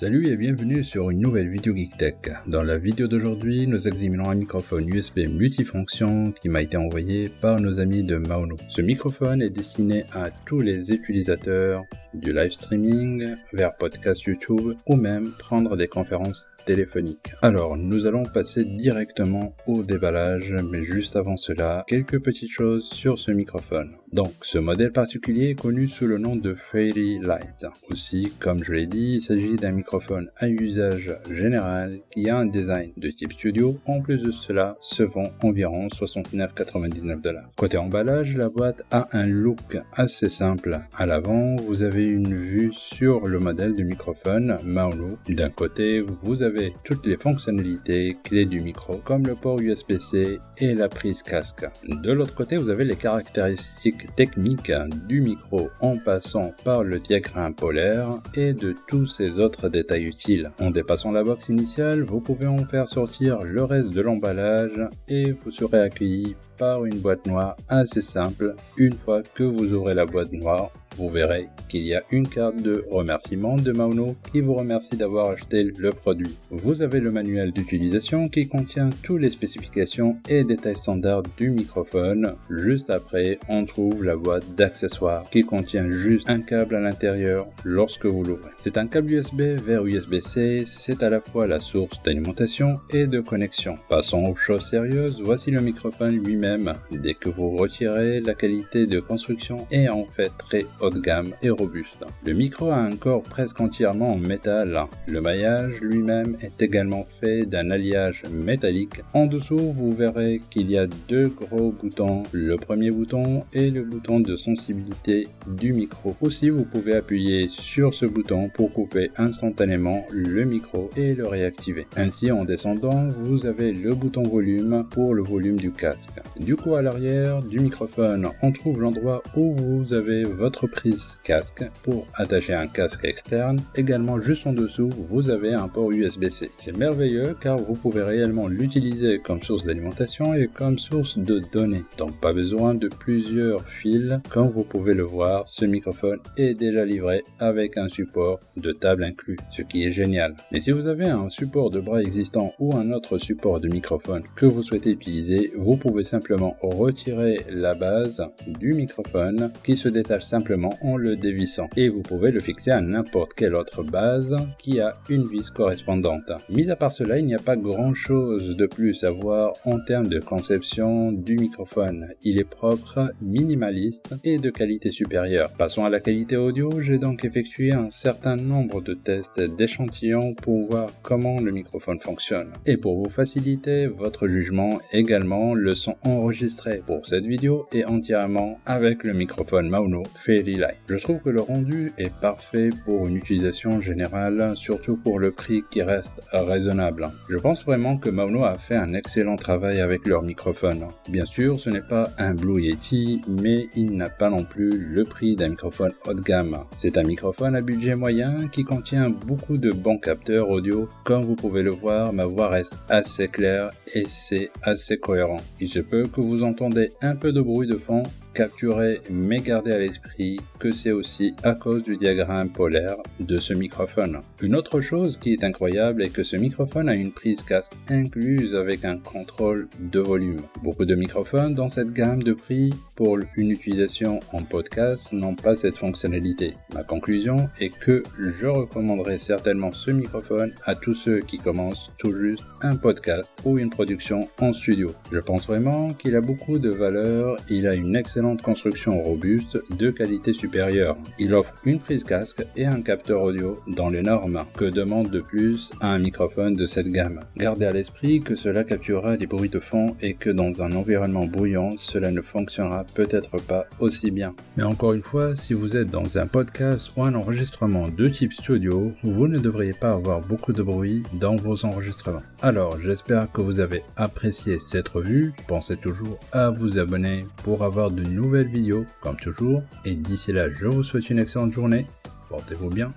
Salut et bienvenue sur une nouvelle vidéo Geek Tech. Dans la vidéo d'aujourd'hui, nous examinons un microphone USB multifonction qui m'a été envoyé par nos amis de Maonu. Ce microphone est destiné à tous les utilisateurs du live streaming, vers podcast YouTube ou même prendre des conférences téléphoniques. Alors nous allons passer directement au déballage, mais juste avant cela, quelques petites choses sur ce microphone. Donc ce modèle particulier est connu sous le nom de Fairy Lite. Aussi, comme je l'ai dit, il s'agit d'un microphone à usage général qui a un design de type studio. En plus de cela, se vend environ 69,99$. Côté emballage, la boîte a un look assez simple. À l'avant, vous avez une vue sur le modèle du microphone Maonu. D'un côté, vous avez toutes les fonctionnalités clés du micro comme le port USB-C et la prise casque. De l'autre côté, vous avez les caractéristiques techniques du micro en passant par le diagramme polaire et de tous ces autres détails utiles. En dépassant la box initiale, vous pouvez en faire sortir le reste de l'emballage et vous serez accueilli par une boîte noire assez simple. Une fois que vous ouvrez la boîte noire, vous verrez qu'il y a une carte de remerciement de Maonu qui vous remercie d'avoir acheté le produit. Vous avez le manuel d'utilisation qui contient toutes les spécifications et détails standards du microphone. Juste après, on trouve la boîte d'accessoires qui contient juste un câble à l'intérieur lorsque vous l'ouvrez. C'est un câble USB vers USB-C, c'est à la fois la source d'alimentation et de connexion. Passons aux choses sérieuses, voici le microphone lui-même. Dès que vous retirez, la qualité de construction est en fait très haut de gamme et robuste. Le micro a un corps presque entièrement en métal. Le maillage lui-même est également fait d'un alliage métallique. En dessous, vous verrez qu'il y a deux gros boutons. Le premier bouton est le bouton de sensibilité du micro. Aussi, vous pouvez appuyer sur ce bouton pour couper instantanément le micro et le réactiver. Ainsi, en descendant, vous avez le bouton volume pour le volume du casque. Du coup, à l'arrière du microphone, on trouve l'endroit où vous avez votre prise casque pour attacher un casque externe. Également juste en dessous, vous avez un port USB-C. C'est merveilleux car vous pouvez réellement l'utiliser comme source d'alimentation et comme source de données. Donc pas besoin de plusieurs fils. Comme vous pouvez le voir, ce microphone est déjà livré avec un support de table inclus, ce qui est génial. Mais si vous avez un support de bras existant ou un autre support de microphone que vous souhaitez utiliser, vous pouvez simplement retirer la base du microphone qui se détache simplement en le dévissant et vous pouvez le fixer à n'importe quelle autre base qui a une vis correspondante. Mis à part cela, il n'y a pas grand chose de plus à voir en termes de conception du microphone. Il est propre, minimaliste et de qualité supérieure. Passons à la qualité audio, j'ai donc effectué un certain nombre de tests d'échantillons pour voir comment le microphone fonctionne. Et pour vous faciliter votre jugement également, le son enregistré pour cette vidéo est entièrement avec le microphone Maonu Fairy Lite. Je trouve que le rendu est parfait pour une utilisation générale, surtout pour le prix qui reste raisonnable. Je pense vraiment que Maonu a fait un excellent travail avec leur microphone. Bien sûr, ce n'est pas un Blue Yeti, mais il n'a pas non plus le prix d'un microphone haut de gamme. C'est un microphone à budget moyen qui contient beaucoup de bons capteurs audio. Comme vous pouvez le voir, ma voix reste assez claire et c'est assez cohérent. Il se peut que vous entendez un peu de bruit de fond, capturez mais gardez à l'esprit que c'est aussi à cause du diagramme polaire de ce microphone. Une autre chose qui est incroyable est que ce microphone a une prise casque incluse avec un contrôle de volume. Beaucoup de microphones dans cette gamme de prix pour une utilisation en podcast n'ont pas cette fonctionnalité. Ma conclusion est que je recommanderais certainement ce microphone à tous ceux qui commencent tout juste un podcast ou une production en studio. Je pense vraiment qu'il a beaucoup de valeur, il a une excellente construction robuste de qualité supérieure. Il offre une prise casque et un capteur audio dans les normes. Que demande de plus à un microphone de cette gamme? Gardez à l'esprit que cela capturera les bruits de fond et que dans un environnement bruyant, cela ne fonctionnera peut-être pas aussi bien. Mais encore une fois, si vous êtes dans un podcast ou un enregistrement de type studio, vous ne devriez pas avoir beaucoup de bruit dans vos enregistrements. Alors, j'espère que vous avez apprécié cette revue. Pensez toujours à vous abonner pour avoir de nouvelles vidéos comme toujours et d'ici là je vous souhaite une excellente journée, portez-vous bien,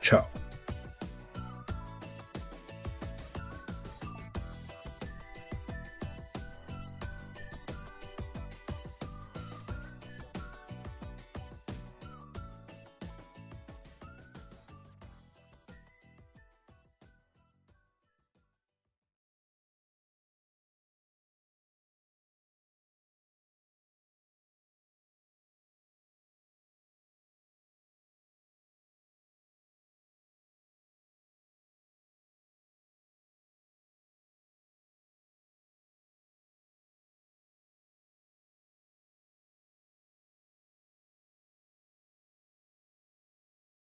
ciao.